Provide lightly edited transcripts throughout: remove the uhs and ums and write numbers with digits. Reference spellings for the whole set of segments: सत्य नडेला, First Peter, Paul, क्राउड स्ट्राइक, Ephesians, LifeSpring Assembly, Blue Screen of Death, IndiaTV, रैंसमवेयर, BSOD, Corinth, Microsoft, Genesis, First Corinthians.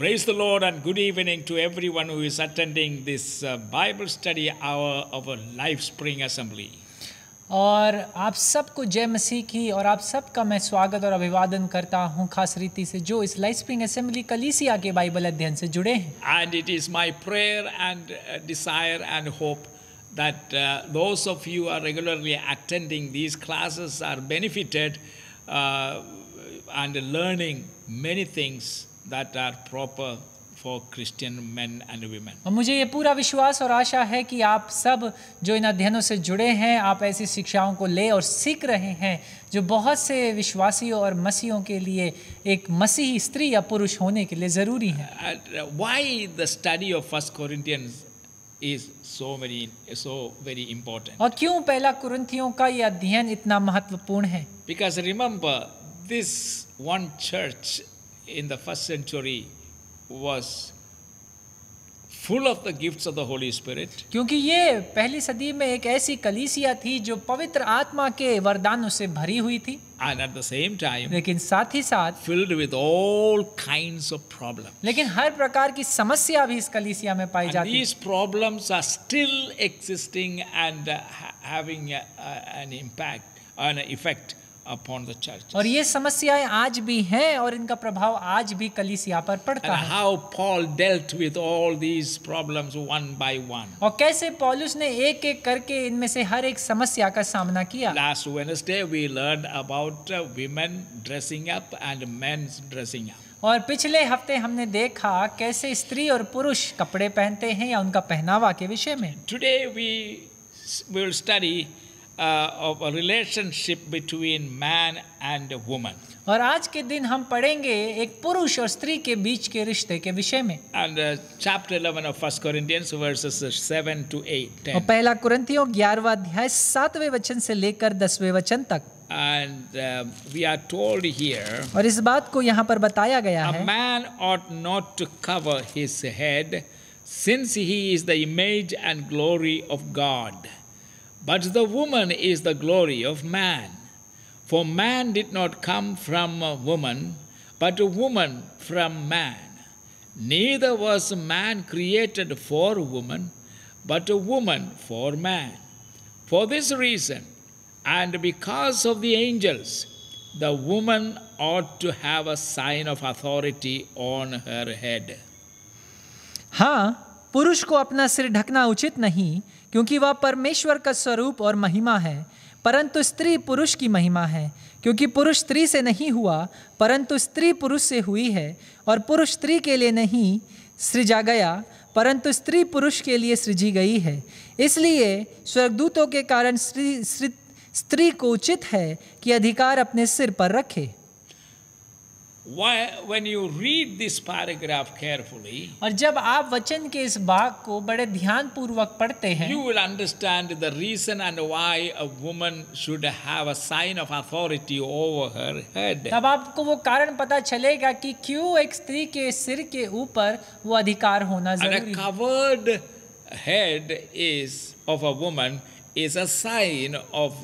Praise the Lord and good evening to everyone who is attending this Bible study hour of a LifeSpring Assembly. और आप सबको जय मसीह की और आप सबका मैं स्वागत और अभिवादन करता हूं खास रीति से जो इस लाइफस्प्रिंग असेंबली कलीसिया के बाइबल अध्ययन से जुड़े हैं. And it is my prayer and desire and hope that those of you are regularly attending these classes are benefited and learning many things that are proper for Christian men and women. और मुझे ये पूरा विश्वास और आशा है कि आप सब जो इन अध्ययनों से जुड़े हैं आप ऐसी शिक्षाओं को ले और सीख रहे हैं जो बहुत से विश्वासियों और मसीहों के लिए एक मसीही स्त्री या पुरुष होने के लिए ज़रूरी है. Why the study of First Corinthians is so very important? और क्यों पहला कुरिन्थियों का ये अध्ययन इतना महत्वपूर्ण है? Because remember this one church in the first century was full of the gifts of the Holy Spirit. क्योंकि ये पहली सदी में एक ऐसी कलीसिया थी जो पवित्र आत्मा के वरदानों से भरी हुई थी. And at the same time, लेकिन साथ ही साथ filled with all kinds of problems. लेकिन हर प्रकार की समस्या भी इस कलीसिया में पाई जाती है. These problems are still existing and having an impact, an effect. upon the church. और ये समस्याएं आज भी हैं और इनका प्रभाव आज भी कलीसिया पर पड़ता है. And how Paul dealt with all these problems one by one. और कैसे पॉलुस ने एक-एक करके इनमें से हर एक समस्या का सामना किया. Last Wednesday we learned about women dressing up and men dressing up. और पिछले हफ्ते हमने देखा कैसे स्त्री और पुरुष कपड़े पहनते हैं या उनका पहनावा के विषय में. Today we will study of a relationship between man and woman. और आज के दिन हम पढ़ेंगे एक पुरुष और स्त्री के बीच के रिश्ते के विषय में. And chapter 11 of First Corinthians verses 7 to 8. और पहला कुरिन्थियों 11वां अध्याय 7वें वचन से लेकर 10वें वचन तक. And we are told here. और इस बात को यहाँ पर बताया गया है. A man ought not to cover his head, since he is the image and glory of God. But the woman is the glory of man. For man did not come from a woman, but a woman from man. Neither was man created for woman, but a woman for man. For this reason, and because of the angels, the woman ought to have a sign of authority on her head. हाँ, पुरुष को अपना सिर ढकना उचित नहीं, क्योंकि वह परमेश्वर का स्वरूप और महिमा है, परंतु स्त्री पुरुष की महिमा है. क्योंकि पुरुष स्त्री से नहीं हुआ, परंतु स्त्री पुरुष से हुई है. और पुरुष स्त्री के लिए नहीं सृजा गया, परंतु स्त्री पुरुष के लिए सृजी गई है. इसलिए स्वर्गदूतों के कारण स्त्री को उचित है कि अधिकार अपने सिर पर रखे. When you read this paragraph carefully, और जब आप वचन के इस भाग को बड़े ध्यान पूर्वक पढ़ते हैं, you will understand the reason and why a woman should have a sign of authority over her head. तब आपको वो कारण पता चलेगा कि क्यों एक स्त्री के सिर के ऊपर वो अधिकार होना जरूरी है. A covered head is of a woman. is a sign of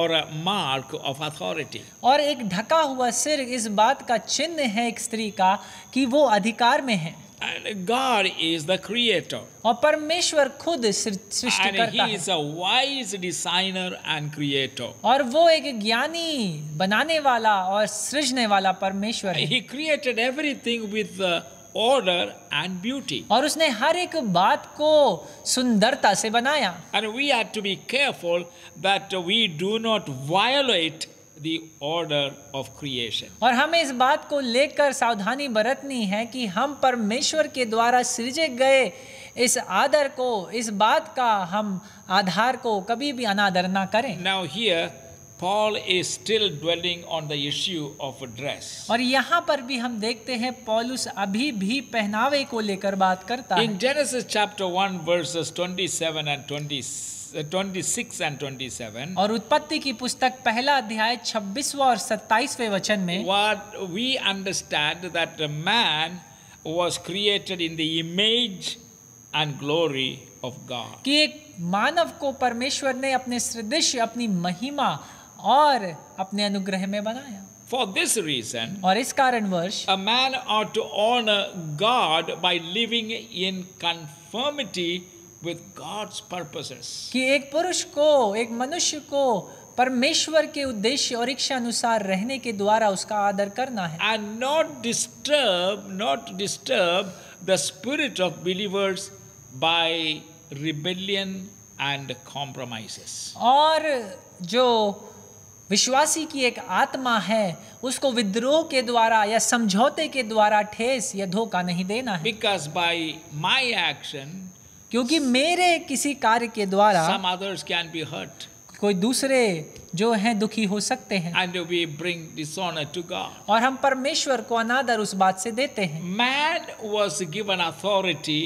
or a mark of authority. और एक ढका हुआ सिर इस बात का चिन्ह है एक स्त्री का कि वो अधिकार में है. And God is the creator. और परमेश्वर खुद सृष्टिकर्ता है. And he is a wise designer and creator. और वो एक ज्ञानी बनाने वाला और सृजने वाला परमेश्वर है. He created everything with order and beauty. और उसने हर एक बात को सुंदरता से बनाया. And we have to be careful that we do not violate the order of creation. और हमें इस बात को लेकर सावधानी बरतनी है कि हम परमेश्वर के द्वारा सृजे गए इस आदर को, इस बात का हम आधार को कभी भी अनादर ना करें. Now here Paul is still dwelling on the issue of dress. और यहाँ पर भी हम देखते हैं पॉलुस अभी भी पहनावे को लेकर बात करता है. In Genesis chapter 1 verses 26 and 27. और उत्पत्ति की पुस्तक पहला अध्याय 26वां और 27वें वचन में. What we understand that the man was created in the image and glory of God. कि एक मानव को परमेश्वर ने अपने सदृश, अपनी महिमा और अपने अनुग्रह में बनाया. For this reason, और इस कारणवश, a man ought to honor God by living in conformity with God's purposes. कि एक पुरुष को, एक मनुष्य को परमेश्वर के उद्देश्य और इच्छा अनुसार रहने के द्वारा उसका आदर करना है. And not disturb the spirit of believers by rebellion and compromises. और जो विश्वासी की एक आत्मा है उसको विद्रोह के द्वारा या समझौते के द्वारा ठेस या धोखा नहीं देना है. Because by my action, क्योंकि मेरे किसी कार्य के द्वारा some others can be hurt. कोई दूसरे जो हैं दुखी हो सकते हैं. And we bring dishonor to God. और हम परमेश्वर को अनादर उस बात से देते हैं. Man was given authority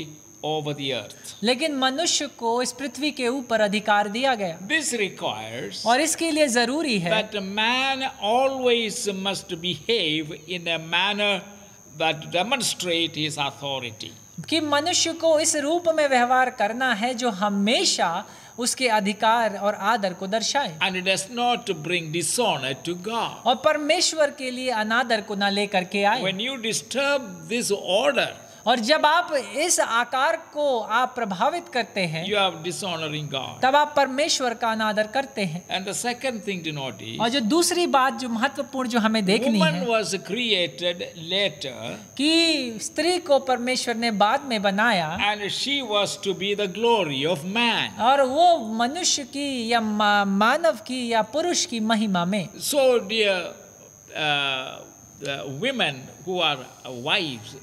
over the earth. लेकिन मनुष्य को इस पृथ्वी के ऊपर अधिकार दिया गया. This requires और इसके लिए जरूरी है that man always must behave in a manner that demonstrates his authority. कि मनुष्य को इस रूप में व्यवहार करना है जो हमेशा उसके अधिकार और आदर को दर्शाए. And it does not bring dishonor to God. और परमेश्वर के लिए अनादर को ना लेकर के आए. When you disturb this order, और जब आप इस आकार को आप प्रभावित करते हैं, you are dishonoring God. तब आप परमेश्वर का अनादर करते हैं. And the second thing to notice, और जो दूसरी बात जो महत्वपूर्ण जो हमें देखनी है, woman was created later, कि स्त्री को परमेश्वर ने बाद में बनाया. And she was to be the glory of man. और वो मनुष्य की या मानव की या पुरुष की महिमा में. So dear women who are wives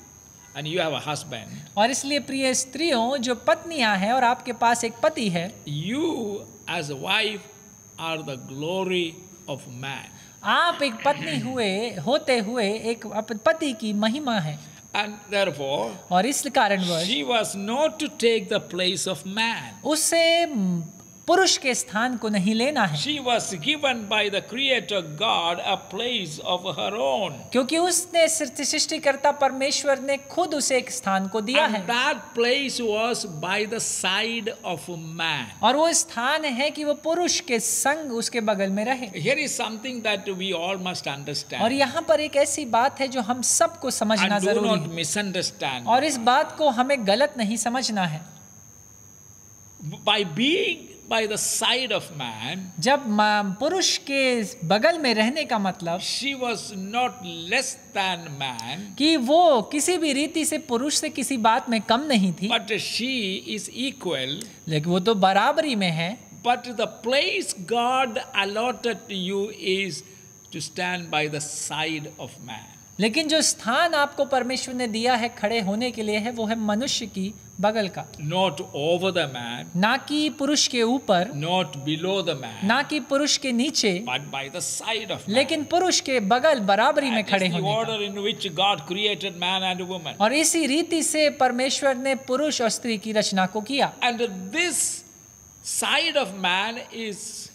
and you have a husband, और इसलिए प्रिय स्त्रियों जो पत्नियां हैं और आपके पास एक पति है, you as a wife are the glory of man. आप एक पत्नी होते हुए एक पति की महिमा है. And therefore, और इस कारणवश, she was not to take the place of man. उसे पुरुष के स्थान को नहीं लेना है. She was given by the Creator God a place of her own. क्योंकि उसने सृष्टिकर्ता परमेश्वर ने खुद उसे एक स्थान को दिया है. And that place was by the side of man. और वो स्थान है कि वो पुरुष के संग उसके बगल में रहे. Here is something that we all must understand. और यहाँ पर एक ऐसी बात है जो हम सबको समझना जरूरी है. And do not misunderstand. और इस बात को हमें गलत नहीं समझना है. By being by the side of man, जब पुरुष के बगल में रहने का मतलब, she was not less than man, कि वो किसी भी रीति से पुरुष से किसी बात में कम नहीं थी. But she is equal, लेकिन वो तो बराबरी में है. But the place God allotted to you is to stand by the side of man. लेकिन जो स्थान आपको परमेश्वर ने दिया है खड़े होने के लिए है वो है मनुष्य की बगल का. Not over the man, ना कि पुरुष के ऊपर. Not below the man, ना कि पुरुष के नीचे. But by the side of man, लेकिन पुरुष के बगल बराबरी में खड़े होने का. Order in which God created man and woman. और इसी रीति से परमेश्वर ने पुरुष और स्त्री की रचना को किया. And this side of man is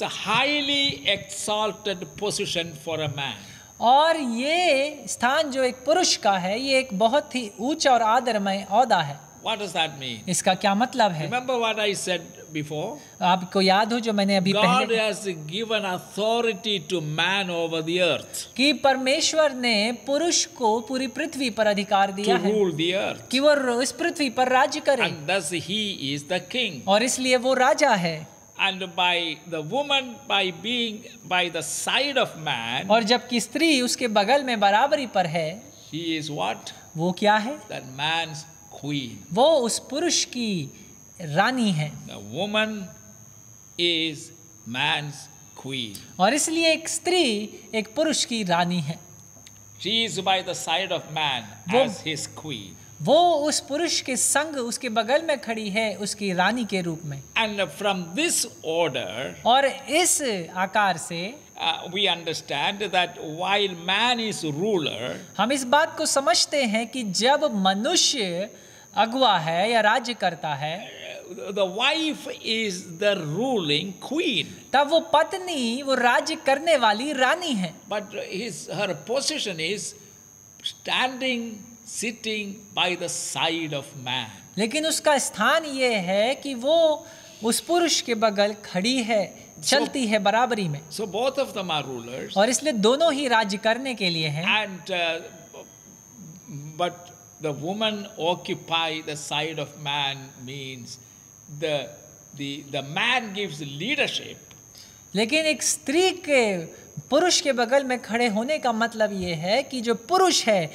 a highly exalted position for a man. और ये स्थान जो एक पुरुष का है ये एक बहुत ही ऊंचा और आदरमय ओहदा है. What does that mean? इसका क्या मतलब है? Remember what I said before? आपको याद हो जो मैंने अभी पहले, God has given authority to man over the earth. कि परमेश्वर ने पुरुष को पूरी पृथ्वी पर अधिकार दिया है. To rule the earth. कि वो इस पृथ्वी पर राज्य करे. And thus he is the king. और इसलिए वो राजा है. And by the woman, by being by the side of man, और जबकि स्त्री उसके बगल में बराबरी पर है, she is what? वो क्या है? That man's queen. वो उस पुरुष की रानी है. The woman is man's queen. और इसलिए एक स्त्री एक पुरुष की रानी है. She is by the side of man as his queen. वो उस पुरुष के संग उसके बगल में खड़ी है उसकी रानी के रूप में. And from this order, और इस आकार से, we understand that while man is ruler, हम इस बात को समझते हैं कि जब मनुष्य अगुवा है या राज्य करता है, the wife is the ruling queen. तब वो पत्नी वो राज्य करने वाली रानी है. But her position is standing, sitting by the side of man. लेकिन उसका स्थान ये है कि वो उस पुरुष के बगल खड़ी है, चलती है बराबरी में। So both of them are rulers. और इसलिए दोनों ही राज्य करने के लिए हैं। And but the woman occupy the side of man means the man gives leadership. लेकिन एक स्त्री के पुरुष के बगल में खड़े होने का मतलब ये है कि जो पुरुष है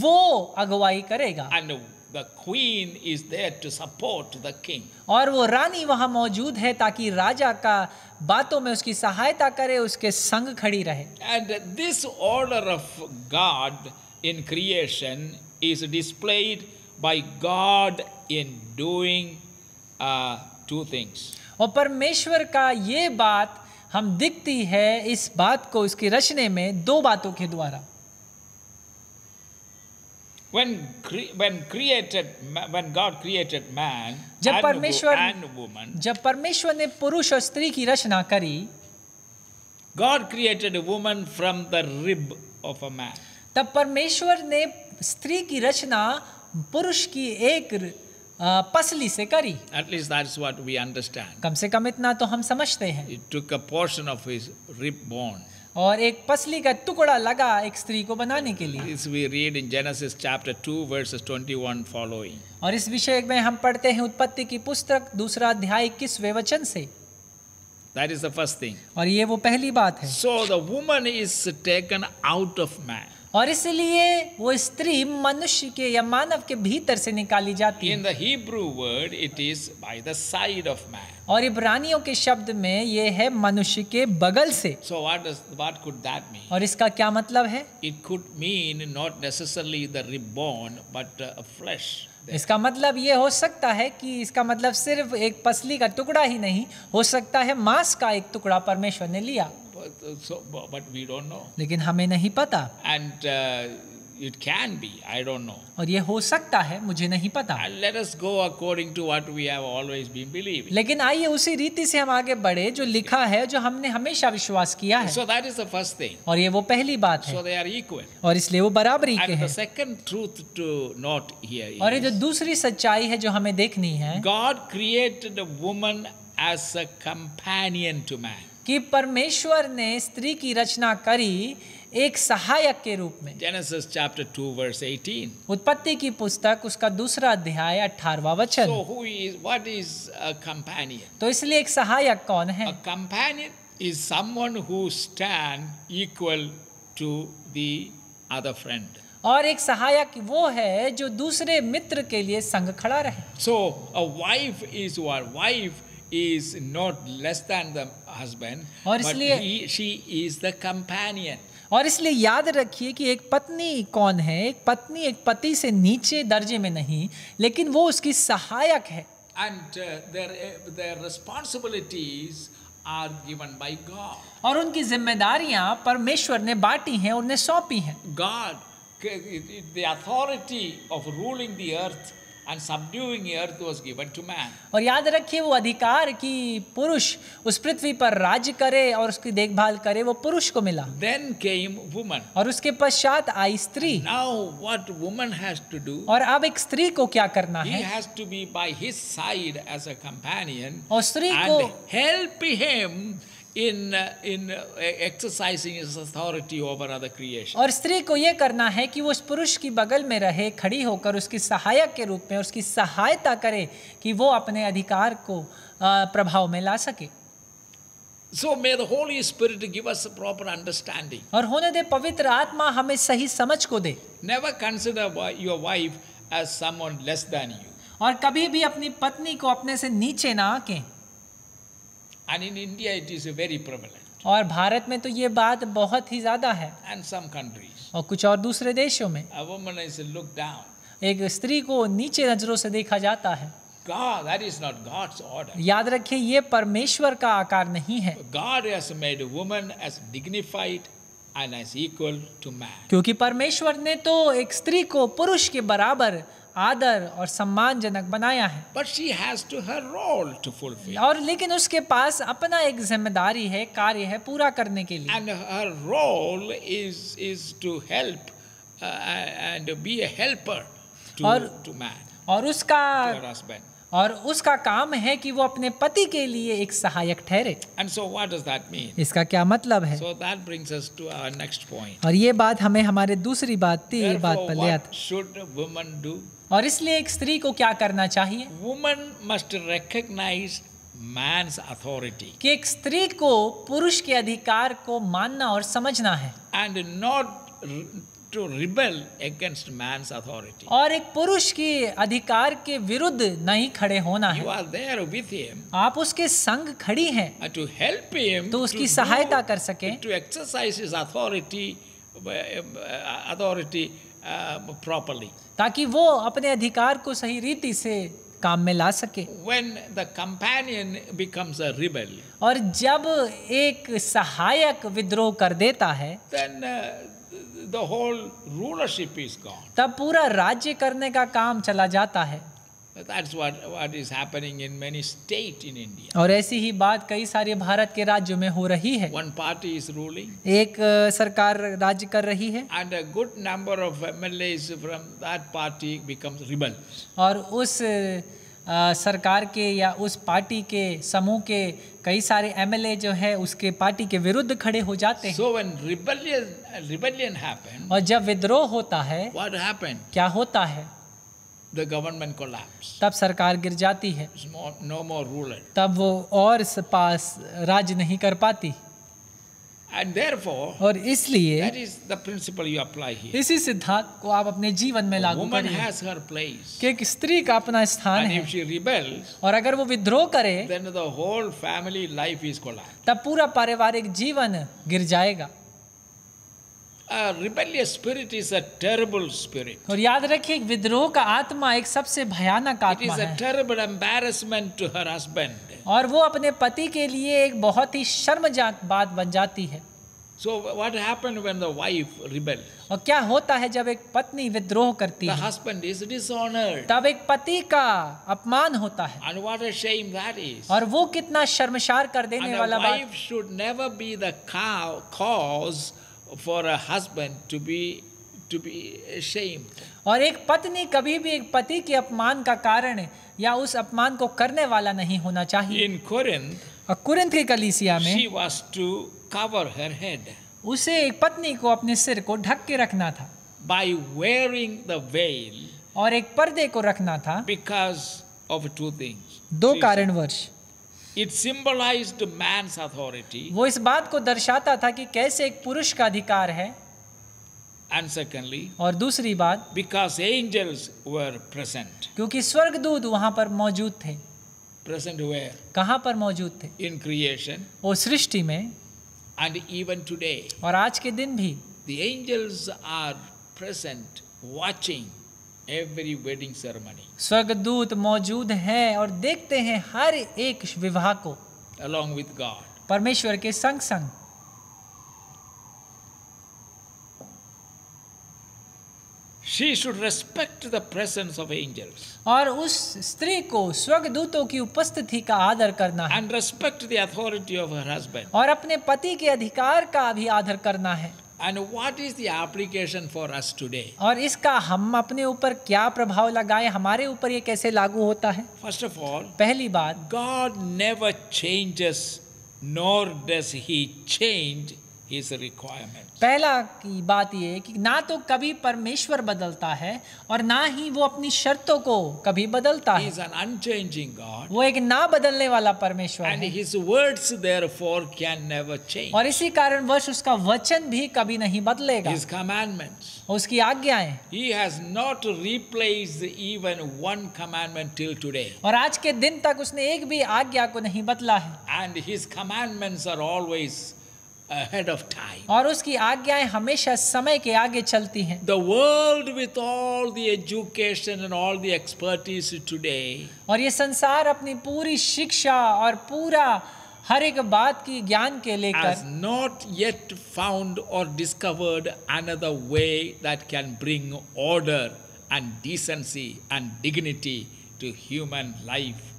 वो अगुवाई करेगा। And the queen is there to support the king. और वो रानी वहाँ मौजूद है ताकि राजा का बातों में उसकी सहायता करे, उसके संग खड़ी रहे। And this order of God in creation is displayed by God in doing two things. और परमेश्वर का ये बात हम दिखती है इस बात को इसकी रचने में दो बातों के द्वारा। When God created man and woman, जब परमेश्वर ने पुरुष और स्त्री की रचना करी, God created a woman from the rib of a man. तब परमेश्वर ने स्त्री की रचना पुरुष की एक पसली से करी। At least that's what we understand. कम से कम इतना तो हम समझते हैं। It took a portion of his rib bone. और एक पसली का टुकड़ा लगा एक स्त्री को बनाने के लिए। This we read in Genesis chapter 2 verses 21 following. और इस विषय में हम पढ़ते हैं उत्पत्ति की पुस्तक दूसरा अध्याय 21वें वचन से। That is the first thing. और ये वो पहली बात है। So the woman is taken out of man. और इसलिए वो स्त्री मनुष्य के या मानव के भीतर से निकाली जाती है। In the Hebrew word, it is by the side of man. और इब्रानियों के शब्द में ये है मनुष्य के बगल से। So what could that mean? और इसका क्या मतलब है? It could mean not necessarily the rib bone, but a flesh. इसका मतलब ये हो सकता है कि इसका मतलब सिर्फ एक पसली का टुकड़ा ही नहीं, हो सकता है मांस का एक टुकड़ा परमेश्वर ने लिया। So, but we don't know. लेकिन हमें नहीं पता। And it can be, I don't know. और ये हो सकता है, मुझे नहीं पता। And let us go according to what we have always been believing. लेकिन आइए उसी रीति से हम आगे बढ़े जो लिखा है, जो हमने हमेशा विश्वास किया है। So that is the first thing. और ये वो पहली बात है। So they are equal. और इसलिए वो बराबरी के हैं। And the second truth to note here is. और ये जो दूसरी सच्चाई है जो हमें देखनी है। God created a woman as a companion to man. कि परमेश्वर ने स्त्री की रचना करी एक सहायक के रूप में। Genesis chapter 2 verse 18. उत्पत्ति की पुस्तक उसका दूसरा अध्याय 18वां वचन। So who is, what is a companion? तो इसलिए एक सहायक कौन है? A companion is someone who stand equal to the other friend. और एक सहायक वो है जो दूसरे मित्र के लिए संग खड़ा रहे। So a wife is what? Wife is not less than the husband, but she is the companion. और इसलिए याद रखिए कि एक पत्नी कौन है? एक पत्नी एक पति से नीचे दर्जे में नहीं, लेकिन वो उसकी सहायक है। And their responsibilities are given by God. और उनकी जिम्मेदारियां परमेश्वर ने बांटी हैं, उन्हें सौंपी हैं। God, the authority of ruling the earth and subduing earth was given to man. और याद रखिए वो अधिकार कि पुरुष उस पृथ्वी पर राज्य करे और उसकी देखभाल करे वो पुरुष को मिला। Then came woman. और उसके पश्चात आई स्त्री। Now what woman has to do? और अब एक स्त्री को क्या करना है? He has to be by his side as a companion. और स्त्री को help him in exercising his authority over other creation. और स्त्री को ये करना है कि वो उस पुरुष की बगल में रहे, खड़ी होकर उसकी सहायक के रूप में उसकी सहायता करे कि वो अपने अधिकार को प्रभाव में ला सके। So may the Holy Spirit give us a proper understanding. और होने दे पवित्र आत्मा हमें सही समझ को दे। Never consider your wife as someone less than you. और कभी भी अपनी पत्नी को अपने से नीचे ना आके। And in India it is very prevalent. और भारत में तो ये बात बहुत ही ज़्यादा है। And some countries. और कुछ और दूसरे देशों में। A woman is looked down. एक स्त्री को नीचे नजरों से देखा जाता है। God, that is not God's order. याद रखिए ये परमेश्वर का आकार नहीं है। God has made woman as dignified and as equal to man. क्योंकि परमेश्वर ने तो एक स्त्री को पुरुष के बराबर आदर और सम्मानजनक बनाया है। But she has to her role to fulfill. और लेकिन उसके पास अपना एक जिम्मेदारी है, कार्य है पूरा करने के लिए। And her role is to help and be a helper to man. और उसका और उसका काम है कि वो अपने पति के लिए एक सहायक ठहरे। And so what does that mean? इसका क्या मतलब है? So that brings us to our next point. और ये बात हमें हमारे दूसरी बात पर ले आती है। Therefore, what should women do? और इसलिए एक स्त्री को क्या करना चाहिए? Woman must recognize man's authority. कि एक स्त्री को पुरुष के अधिकार को मानना और समझना है। And not to rebel against man's authority. और एक पुरुष की अधिकार के विरुद्ध नहीं खड़े होना है। You are there with him. आप उसके संग खड़ी हैं। To help him. तो उसकी सहायता कर सके। To exercise his authority properly. ताकि वो अपने अधिकार को सही रीति से काम में ला सके। When the companion becomes a rebel. और जब एक सहायक विद्रोह कर देता है, then the whole rulership is gone. तब पूरा राज्य करने का काम चला जाता है। That's what is happening in many states in India. और ऐसी ही बात कई सारे भारत के राज्यों में हो रही है। One party is ruling. एक सरकार राज्य कर रही है। And a good number of MLAs from that party becomes rebels. और उस सरकार के या उस पार्टी के समूह के कई सारे MLA जो है उसके पार्टी के विरुद्ध खड़े हो जाते हैं। So when rebellion happens. और जब विद्रोह होता है, what happened? क्या होता है? The government collapse. तब सरकार गिर जाती है। No more ruler. तब वो और पास राज नहीं कर पाती। And therefore, और इसलिए that is the principle you apply here. इसी सिद्धांत को आप अपने जीवन में लागू करें। Woman has her place. कि एक स्त्री का अपना स्थान है। And if she rebels, और अगर वो विद्रोह करे, then the whole family life is collapsed. तब पूरा पारिवारिक जीवन गिर जाएगा। A rebellious spirit is a terrible spirit. और याद रखिए विद्रोह का आत्मा एक सबसे भयानक आत्मा है। It is a terrible embarrassment to her husband. और वो अपने पति के लिए एक बहुत ही शर्मजनक बात बन जाती है। So what happened when the wife rebels? और क्या होता है जब एक पत्नी विद्रोह करती है? The husband is dishonored. तब एक पति का अपमान होता है। And what a shame that is. और वो कितना शर्मसार कर देने वाला बात। And a wife should never be the cause for a husband to be ashamed. और एक पत्नी कभी भी एक पति के अपमान का कारण या उस अपमान को करने वाला नहीं होना चाहिए। In Corinth, कुरिन्थ की कलीसिया में she was to cover her head. उसे एक पत्नी को अपने सिर को ढक के रखना था। By wearing the veil. और एक पर्दे को रखना था। Because of two things. दो कारणवश। It symbolized man's authority. वो इस बात को दर्शाता था कि कैसे एक पुरुष का अधिकार है। And secondly, और दूसरी बात, because angels were present. क्योंकि स्वर्गदूत वहाँ पर मौजूद थे। Present where? कहाँ पर मौजूद थे? In creation. वो सृष्टि में। And even today. और आज के दिन भी। The angels are present, watching every wedding ceremony. स्वर्गदूत मौजूद हैं और देखते हैं हर एक विवाह को। Along with God. परमेश्वर के संग संग। She should respect the presence of angels. और उस स्त्री को स्वर्गदूतों की उपस्थिति का आदर करना है। And respect the authority of her husband. और अपने पति के अधिकार का भी आदर करना है। And what is the application for us today? और इसका हम अपने ऊपर क्या प्रभाव लगाएं, हमारे ऊपर ये कैसे लागू होता है? First of all, पहली बात, God never changes, nor does He change His requirements. पहला की बात ये कि ना तो कभी परमेश्वर बदलता है और ना ही वो अपनी शर्तों को कभी बदलता है। He is an unchanging God. वो एक ना बदलने वाला परमेश्वर है। And His words therefore can never change. और इसी कारण वर्ष उसका वचन भी कभी नहीं बदलेगा। His commandments. उसकी आज्ञाएं। He has not replaced even one commandment till today. और आज के दिन तक उसने एक भी आज्ञा को नहीं बदला है। And His commandments are always ahead of time. और उसकी आज्ञाएं हमेशा समय के आगे चलती हैं। The world with all the education and all the expertise today. और ये संसार अपनी पूरी शिक्षा और पूरा हर एक बात की ज्ञान के लेकर has not yet found or discovered another way that can bring order and decency and dignity to human life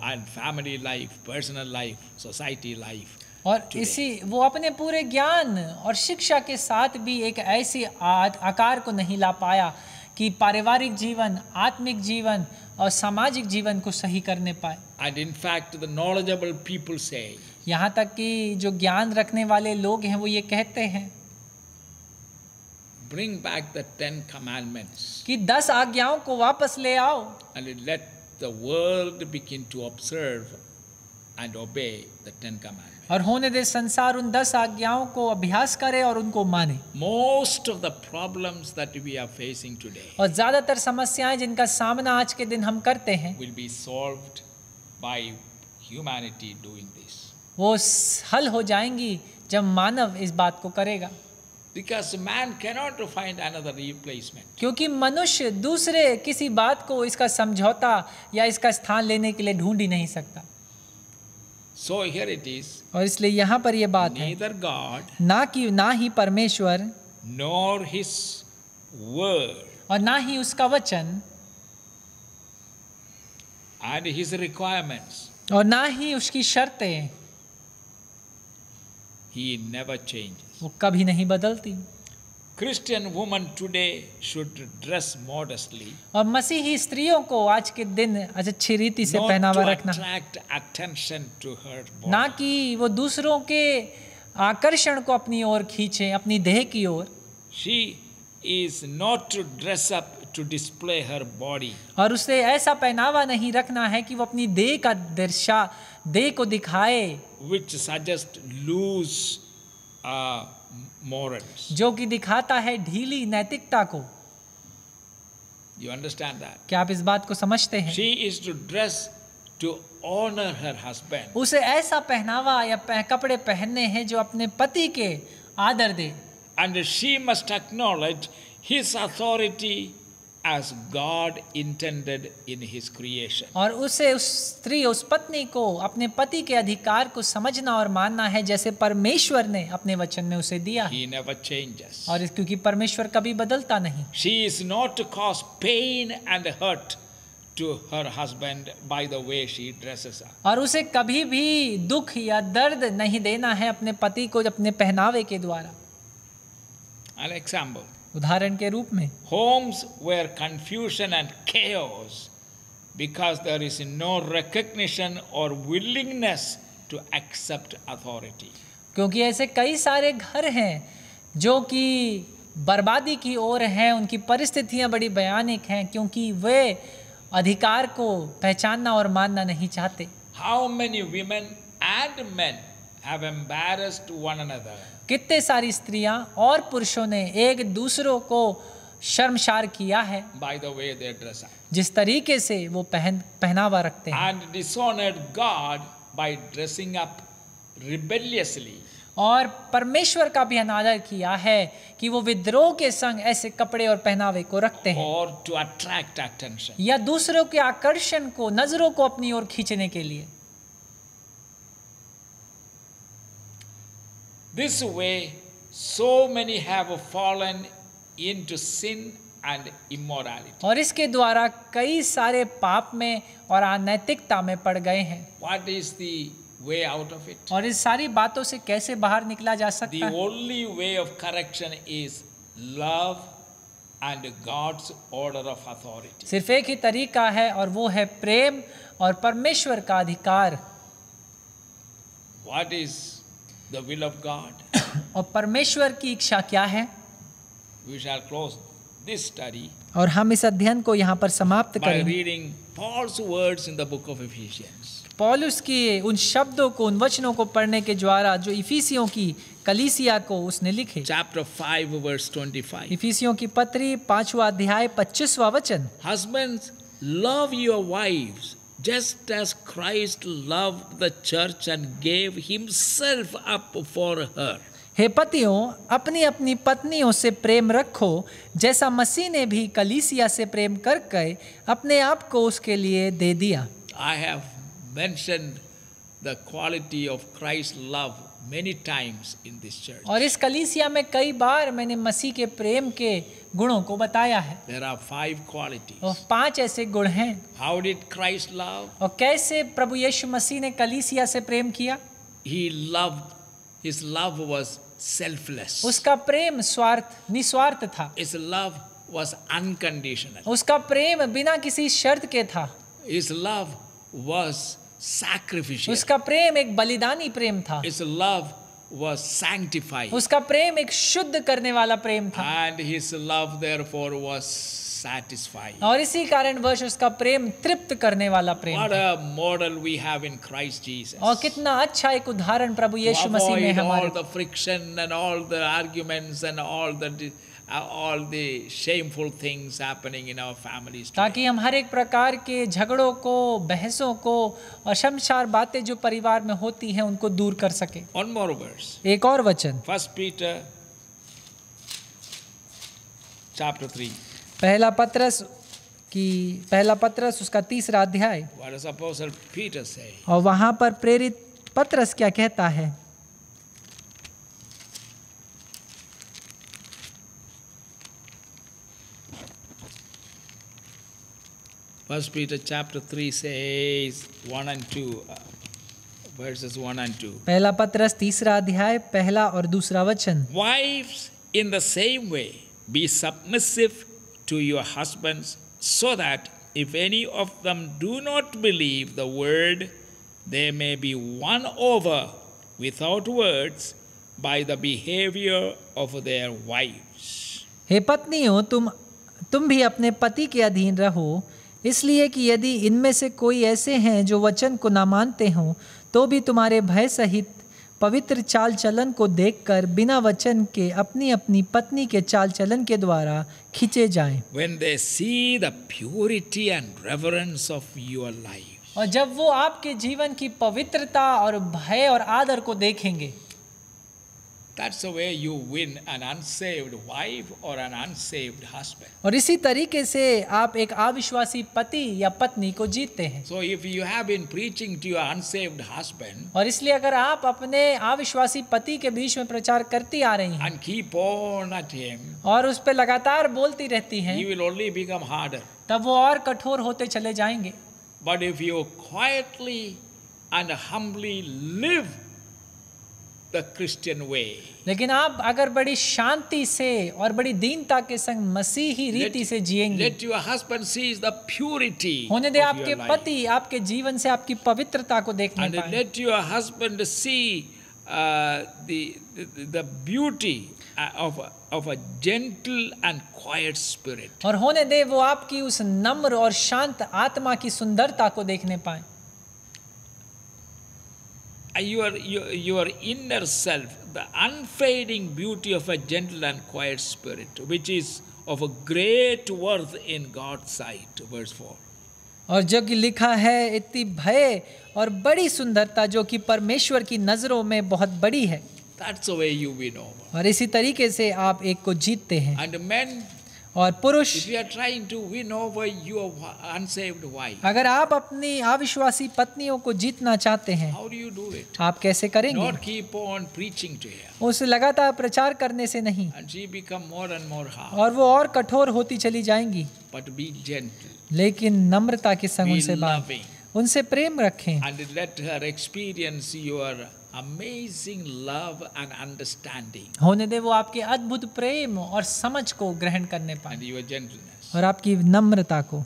and family life, personal life, society life. और इसी वो अपने पूरे ज्ञान और शिक्षा के साथ भी एक ऐसी आकार को नहीं ला पाया कि पारिवारिक जीवन, आत्मिक जीवन और सामाजिक जीवन को सही करने पाए। And in fact, the knowledgeable people say, यहाँ तक कि जो ज्ञान रखने वाले लोग हैं वो ये कहते हैं, bring back the 10 commandments, कि 10 आज्ञाओं को वापस ले आओ, and let the world begin to observe and obey the 10 commandments. और होने दे संसार उन 10 आज्ञाओं को अभ्यास करे और उनको माने। Most of the problems that we are facing today, और ज्यादातर समस्याएं जिनका सामना आज के दिन हम करते हैं, will be solved by humanity doing this. वो हल हो जाएंगी जब मानव इस बात को करेगा। Because man cannot find another replacement. क्योंकि मनुष्य दूसरे किसी बात को इसका समझौता या इसका स्थान लेने के लिए ढूंढ ही नहीं सकता। So here it is, और इसलिए यहाँ पर ये बात है, neither God, ना ही परमेश्वर, nor his word, और ना ही उसका वचन, and his requirements, और ना ही उसकी शर्तें, he never changes, वो कभी नहीं बदलती। Christian woman today should dress modestly, और मसीही स्त्रियों को आज के दिन अच्छी रीति से पहनावा रखना, not to attract attention to her body, ना कि वो दूसरों के आकर्षण को अपनी ओर खींचे, अपनी देह की ओर। She is not to dress up to display her body, और उसे ऐसा पहनावा नहीं रखना है कि वो अपनी देह का दर्शा, देह को दिखाए, which suggest loose morals, जो कि दिखाता है ढीली नैतिकता को। You understand that? क्या आप इस बात को समझते हैं? She is to dress to honor her husband. उसे ऐसा पहनावा या कपड़े पहनने हैं जो अपने पति के आदर दे। And she must acknowledge his authority as God intended in his creation. और उसे उस स्त्री, उस पत्नी को अपने पति के अधिकार को समझना और मानना है जैसे परमेश्वर ने अपने वचन में उसे दिया। He never changes. और क्योंकि परमेश्वर कभी बदलता नहीं। She is not to cause pain and hurt to her husband by the way she dresses up. और उसे कभी भी दुख या दर्द नहीं देना है अपने पति को अपने पहनावे के द्वारा। An example. उदाहरण के रूप में, homes where confusion and chaos because there is no recognition or willingness to accept authority. क्योंकि ऐसे कई सारे घर हैं जो कि बर्बादी की ओर हैं, उनकी परिस्थितियां बड़ी भयानक हैं क्योंकि वे अधिकार को पहचानना और मानना नहीं चाहते। How many women and men have embarrassed one another? कितने सारी स्त्रियां और पुरुषों ने एक दूसरों को शर्मसार किया है by the way they dress up, जिस तरीके से वो पहनावा रखते हैं, and dishonored God by dressing up rebelliously, और परमेश्वर का भी अनादर किया है कि वो विद्रोह के संग ऐसे कपड़े और पहनावे को रखते हैं, or to attract attention, या दूसरों के आकर्षण को, नजरों को अपनी ओर खींचने के लिए। This way, so many have fallen into sin and immorality. और इसके द्वारा कई सारे पाप में और अनैतिकता में पड़ गए हैं। What is the way out of it? और इस सारी बातों से कैसे बाहर निकला जा सकता है? The only way of correction is love and God's order of authority. सिर्फ एक ही तरीका है और वो है प्रेम और परमेश्वर का अधिकार। What is the will of God? और परमेश्वर की इच्छा क्या है? We shall close this study, और हम इस अध्ययन को यहाँ पर समाप्त करें, by reading Paul's words in the book of Ephesians. पॉलुस के उन शब्दों को, उन वचनों को पढ़ने के द्वारा जो इफिसियों की कलीसिया को उसने लिखे। Chapter 5 verse 25. इफिसियों की पत्री 5वां अध्याय 25वां वचन। Husbands, love your wives, just as Christ loved the church and gave himself up for her. हे पतियों, अपनी अपनी पत्नियों से प्रेम रखो जैसा मसीह ने भी कलीसिया से प्रेम करके अपने आप को उसके लिए दे दिया। I have mentioned the quality of Christ's love many times in this church. और इस कलीसिया में कई बार मैंने मसीह के प्रेम के गुणों को बताया है। There are 5 qualities. और 5 ऐसे गुण हैं। How did Christ love? और कैसे प्रभु यीशु मसीह ने कलीसिया से प्रेम किया? He loved. His love was selfless. उसका प्रेम निस्वार्थ था। His love was unconditional. उसका प्रेम बिना किसी शर्त के था. His love was sacrificial. उसका प्रेम एक बलिदानी प्रेम था. His love was sanctified. उसका प्रेम एक शुद्ध करने वाला प्रेम था. And his love therefore was satisfying. और इसी कारण वश उसका प्रेम तृप्त करने वाला प्रेम. What a model we have in Christ Jesus. और कितना अच्छा एक उदाहरण प्रभु यीशु मसीह में हमारे. All the friction and all the arguments and all the shameful things happening in our families. ताकि हम हर एक प्रकार के झगड़ों को, बहसों को और शर्मसार बातें जो परिवार में होती हैं उनको दूर कर सके. One more verse. एक और वचन. First Peter chapter 3. पहला पत्रस उसका 3रा अध्याय. What does Apostle Peter say? और वहाँ पर प्रेरित पत्रस क्या कहता है? First Peter chapter 3 says 1 and 2, verses 1 and 2. पहला पत्रस 3रा अध्याय 1 और 2 वचन. Wives, in the same way, be submissive to your husbands, so that if any of them do not believe the word, they may be won over without words by the behavior of their wives. हे पत्नियों, तुम भी अपने पति के अधीन रहो, इसलिए कि यदि इनमें से कोई ऐसे हैं जो वचन को ना मानते हों, तो भी तुम्हारे भय सहित पवित्र चाल चलन को देखकर बिना वचन के अपनी अपनी पत्नी के चाल चलन के द्वारा खींचे जाएं। When they see the purity and reverence of your life. और जब वो आपके जीवन की पवित्रता और भय और आदर को देखेंगे, that's the way you win an unsaved wife or an unsaved husband. और इसी तरीके से आप एक अविश्वासी पति या पत्नी को जीतते हैं. So if you have been preaching to your unsaved husband. और इसलिए अगर आप अपने अविश्वासी पति के बीच में प्रचार करती आ रही हैं. And keep on at him. और उस पे लगातार बोलती रहती हैं. He will only become harder. तब वो और कठोर होते चले जाएंगे. But if you quietly and humbly live the Christian way. लेकिन आप अगर बड़ी शांति से और बड़ी दीनता के संग मसीही रीति से जिएंगे, let your husband sees the purity. होने दे आपके पति आपके जीवन से आपकी पवित्रता को देखने पाएं. And let your husband see the beauty of a gentle and quiet spirit. और होने दे वो आपकी उस नम्र और शांत आत्मा की सुंदरता को देखने पाएं. Your inner self, the unfading beauty of a gentle and quiet spirit, which is of a great worth in God's sight. Verse 4. और जो कि लिखा है इतनी भय और बड़ी सुंदरता जो कि परमेश्वर की नजरों में बहुत बड़ी है. That's the way you win over. और इसी तरीके से आप एक को जीतते हैं. And men. और पुरुष, if you are trying to win over your unsaved wife, अगर आप अपनी अविश्वासी पत्नियों को जीतना चाहते हैं, how do you do it? आप कैसे करेंगे? Not keep on preaching to her. उसे लगातार प्रचार करने से नहीं. And she become more and more hard. और वो और कठोर होती चली जाएंगी. But be gentle. लेकिन नम्रता के संग उनसे बात, उनसे प्रेम रखें. And let her experience your amazing love and understanding. होने दे वो आपके अद्भुत प्रेम और समझ को ग्रहण करने पाए. And your gentleness. और आपकी नम्रता को.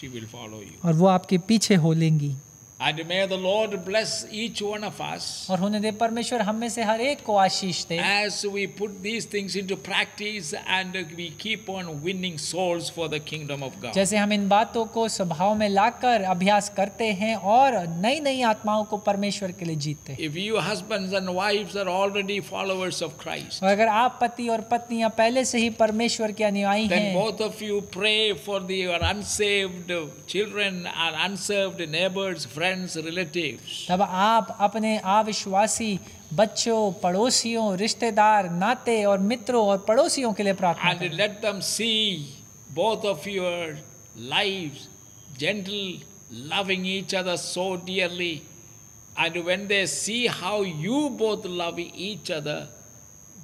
She will follow you. और वो आपके पीछे हो लेंगी. And may the Lord bless each one of us. और होने दे परमेश्वर हम में से हर एक को आशीष दे. As we put these things into practice and we keep on winning souls for the kingdom of God. जैसे हम इन बातों को स्वभाव में लाकर अभ्यास करते हैं और नई नई आत्माओं को परमेश्वर के लिए जीतते हैं. If you husbands and wives are already followers of Christ. और अगर आप पति और पत्नियां पहले से ही परमेश्वर के अनुयायी हैं. Then both of you pray for your unsaved children and unsaved neighbors, friends. तब आप अपने अविश्वासी बच्चों, पड़ोसियों, रिश्तेदार, नाते और मित्रों और पड़ोसियों के लिए प्रार्थना करें. And let them see both of your lives gentle, loving each other so dearly, and when they see how you both love each other,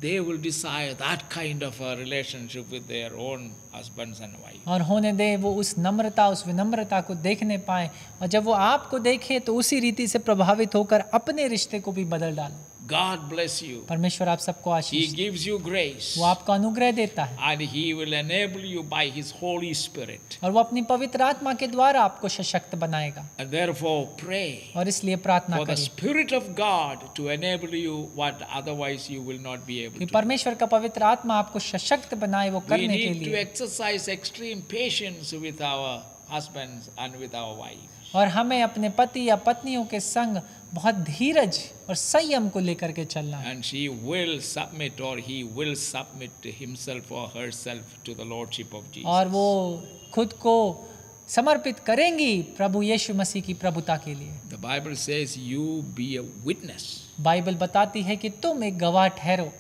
they will desire that kind of a relationship with their own husbands and wives. और होने दे वो उस नम्रता, उस विनम्रता को देखने पाएं, और जब वो आपको देखें तो उसी रीति से प्रभावित होकर अपने रिश्ते को भी बदल डालें. God bless you. परमेश्वर आप सबको आशीष। He gives you grace. वो आपको अनुग्रह देता है। And He will enable you by His Holy Spirit. और वो अपनी पवित्र आत्मा के द्वारा आपको सशक्त बनाएगा। And therefore pray. और इसलिए प्रार्थना करें। For the Spirit of God to enable you what otherwise you will not be able to. परमेश्वर का पवित्र आत्मा आपको सशक्त बनाए वो करने के लिए। We need to exercise extreme patience with our husbands and with our wives. और हमें अपने पति या पत्नियों के संग बहुत धीरज और संयम को लेकर के चलना है। And she will submit or he will submit himself or herself to the lordship of Jesus. और वो खुद को समर्पित करेंगी प्रभु यीशु मसीह की प्रभुता के लिए। The Bible says you be a witness. Bible बताती है कि तुम एक गवाह ठहरो।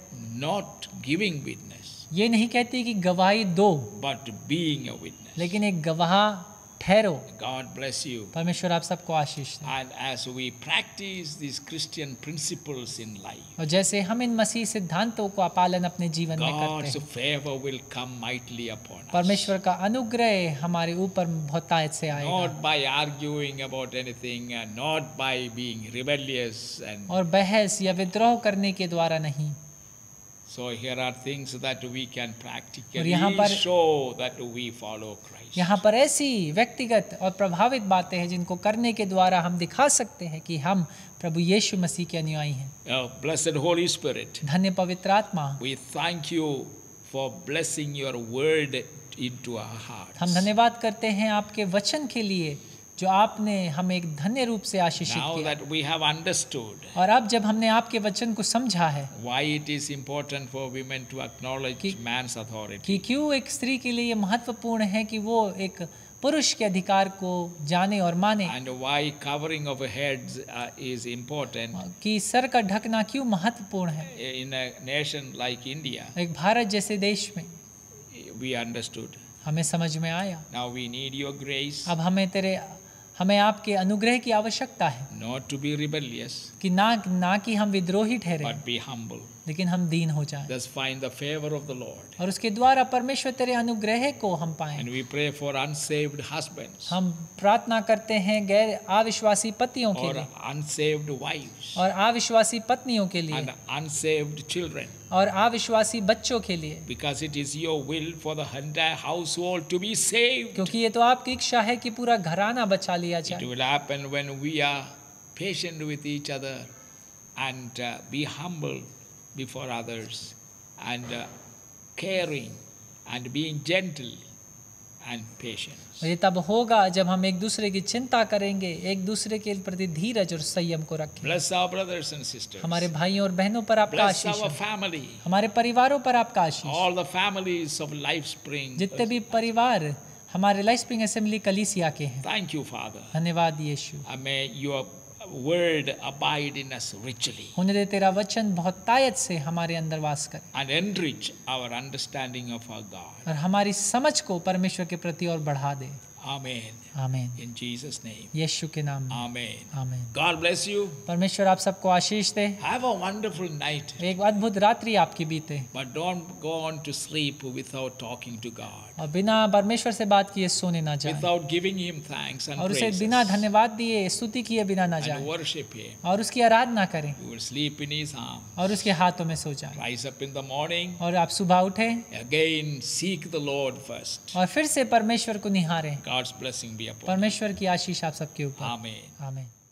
Not giving witness. ये नहीं कहती कि गवाही दो। But being a witness. लेकिन एक गवाह ठहरो। God bless you. परमेश्वर आप सबको आशीष दे। And as we practice these Christian principles in life. और जैसे हम इन मसीह सिद्धांतों का पालन अपने जीवन में करते हैं। God's favor will come mightily upon us. परमेश्वर का अनुग्रह हमारे ऊपर बहुतायत से आएगा। Not by arguing about anything, not by being rebellious and. और बहस या विद्रोह करने के द्वारा नहीं। So here are things that we can practically show that we follow Christ. यहाँ पर ऐसी व्यक्तिगत और प्रभावित बातें हैं जिनको करने के द्वारा हम दिखा सकते हैं कि हम प्रभु यीशु मसीह के अनुयायी हैं। Blessed Holy Spirit. धन्य पवित्र आत्मा। We thank you for blessing your word into our hearts. हम धन्यवाद करते हैं आपके वचन के लिए जो आपने हमें एक धन्य रूप से आशीषित किया। और अब जब हमने आपके वचन को समझा है कि क्यों एक स्त्री के लिए महत्वपूर्ण है कि वो एक पुरुष के अधिकार को जाने और माने, कि सर का ढकना क्यों महत्वपूर्ण है। In a nation like India, एक भारत जैसे देश में हमें समझ में आया। Now we need your grace. अब हमें आपके अनुग्रह की आवश्यकता है। Not to be rebellious. कि ना कि हम विद्रोही ठहरे। But be humble. लेकिन हम दीन हो जाएं। Let's find the favor of the Lord. और उसके द्वारा परमेश्वर तेरे अनुग्रह को हम पाएं। And we pray for unsaved husbands. हम प्रार्थना करते हैं गैर अविश्वासी पतियों के लिए। और unsaved wives. और अविश्वासी पत्नियों के लिए। And unsaved children. और अविश्वासी बच्चों के लिए। Because it is your will for the entire household to be saved. क्योंकि ये तो आपकी इच्छा है कि पूरा घराना बचा लिया जाए। It will happen when we are patient with each other and be humble before others and caring and being gentle and patient. ये तब होगा जब हम एक दूसरे की चिंता करेंगे, एक दूसरे के प्रति धीरज और संयम को रखें। Bless our brothers and sisters. हमारे भाइयों और बहनों पर आपका आशीष। Bless our family. हमारे परिवारों पर आपका आशीष। All the families of LifeSpring. जितने भी परिवार हमारे LifeSpring Assembly कलीसिया के हैं। Thank you, Father. धन्यवाद यीशु। May your word abide in us richly. होने दे तेरा वचन बहुत तायत से हमारे अंदर वास करे। And enrich our understanding of our God. और हमारी समझ को परमेश्वर के प्रति और बढ़ा दे। Amen. Amen. In Jesus' name. यीशु के नाम में। Amen. Amen. God bless you. परमेश्वर आप सबको आशीष दे। Have a wonderful night. एक अद्भुत रात्रि आपकी बीते। But don't go on to sleep without talking to God. और बिना परमेश्वर से बात किए सोने ना जाएं। Without giving Him thanks and praises. और उसे बिना धन्यवाद दिए स्तुति किए बिना ना जाएं। And worship Him. और उसकी आराधना करें। You will sleep in His arms. और उसके हाथों में सो जाएं। Rise up in the morning. और आप सुबह उठें। Again seek the Lord first. और फिर से परमेश्वर को निहारें। God's blessing be upon you. परमेश्वर की आशीष आप सबके ऊपर। आमीन। आमीन।